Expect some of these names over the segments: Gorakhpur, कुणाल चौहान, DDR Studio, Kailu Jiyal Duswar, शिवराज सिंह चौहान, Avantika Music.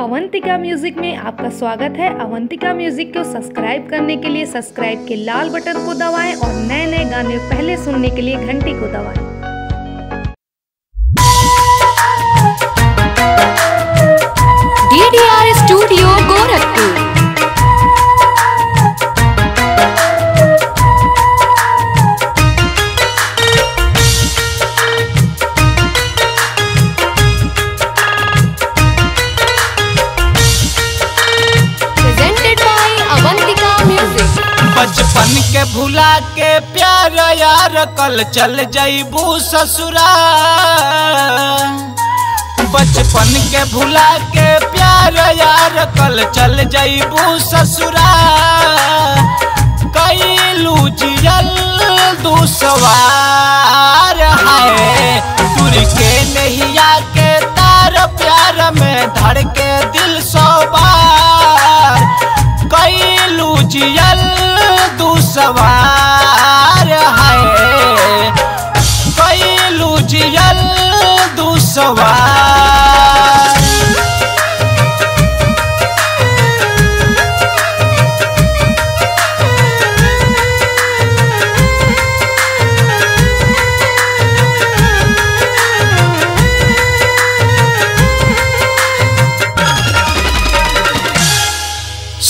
Avantika music में आपका स्वागत है। अवंतिका म्यूजिक को सब्सक्राइब करने के लिए सब्सक्राइब के लाल बटन को दबाएं और नए नए गाने पहले सुनने के लिए घंटी को दबाएं। DDR studio Gorakhpur. बचपन के भुला के प्यार यार कल चल जाइबू ससुराल। बचपन के भुला के प्यार यार कल चल जाइबू ससुराल। कैलू जियल दूसवार है तुर के नैया के तार प्यार में धड़ के दिल सवार। कैलू जियल सवार है कैलू जियल दूसवार।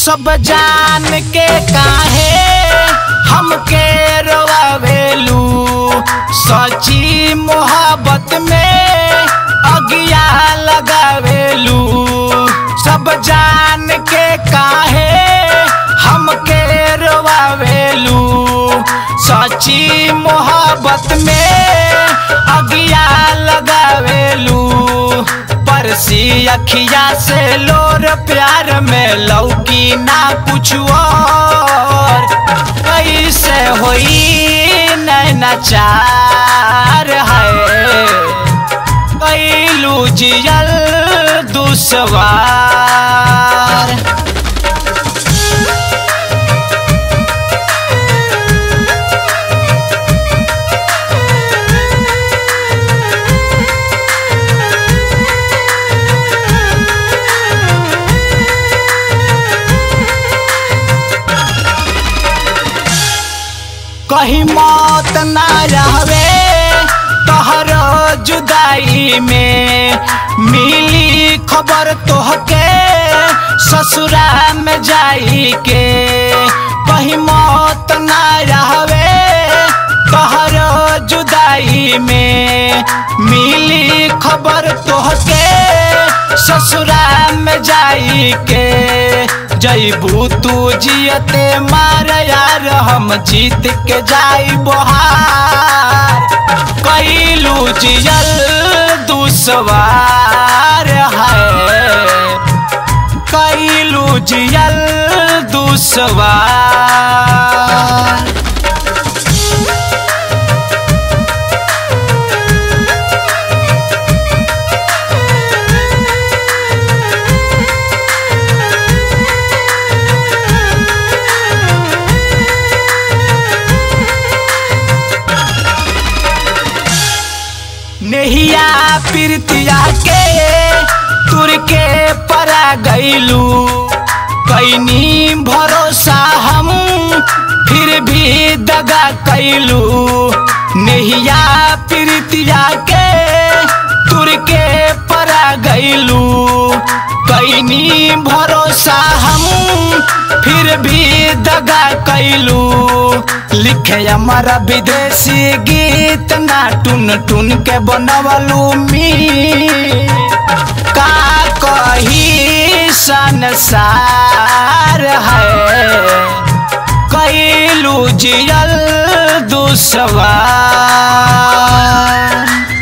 सब जान के काहे हमके रोवेलू सची मोहब्बत में अगिया लगावेलू। सब जान के काहे हमके रोवेलू सची मोहब्बत में अगिया लगावेलू। परसी अखिया से लोर प्यार में लौकी ना कुछ और। कैसे होई नैनाचार है कैलू जियल दूसवार। कहीं मौत ना रहवे तोहरो जुदाई में मिली खबर तोहके ससुरा में जाई के। कहीं मौत ना रहवे तोहरो जुदाई में मिली खबर तोहके ससुरा में जाई के। जइबू तू जियते मार यार हम जीत के जाइबो हार। कैलू जियल दूसवार है कैलू जियल दूसवार। नेहिया प्रीतिया के तुरके परा गईलू कैनी भरोसा हम फिर भी दगा कैलू। नेहिया प्रीतिया के तुरके परा गईलू कैनी भरोसा हम फिर भी दगा कैलू। लिखे हमारा विदेशी गीत ना टुन टुन के बनवलू मी का कही संसार है कैलू जियल दूसवार।